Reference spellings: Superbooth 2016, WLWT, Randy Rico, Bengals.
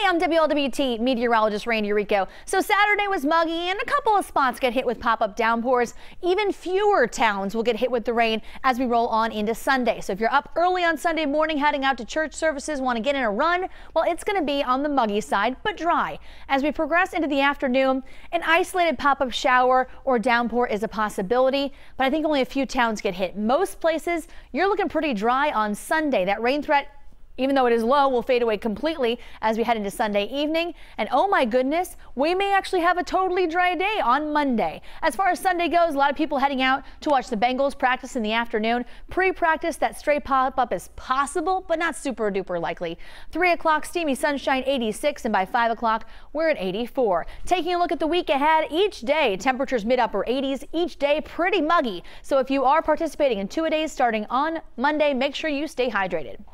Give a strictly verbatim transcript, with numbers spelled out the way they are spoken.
Hey, I'm W L W T meteorologist Randy Rico. So Saturday was muggy and a couple of spots get hit with pop-up downpours. Even fewer towns will get hit with the rain as we roll on into Sunday. So if you're up early on Sunday morning heading out to church services, want to get in a run, well, it's going to be on the muggy side but dry. As we progress into the afternoon, an isolated pop-up shower or downpour is a possibility, but I think only a few towns get hit. Most places, you're looking pretty dry on Sunday. That rain threat, even though it is low, will fade away completely as we head into Sunday evening. And oh my goodness, we may actually have a totally dry day on Monday. As far as Sunday goes, a lot of people heading out to watch the Bengals practice in the afternoon. Pre-practice, that stray pop-up is possible, but not super duper likely. three o'clock, steamy sunshine, eighty-six, and by five o'clock, we're at eighty-four. Taking a look at the week ahead, each day, temperatures mid-upper eighties, each day pretty muggy. So if you are participating in two-a-days starting on Monday, make sure you stay hydrated.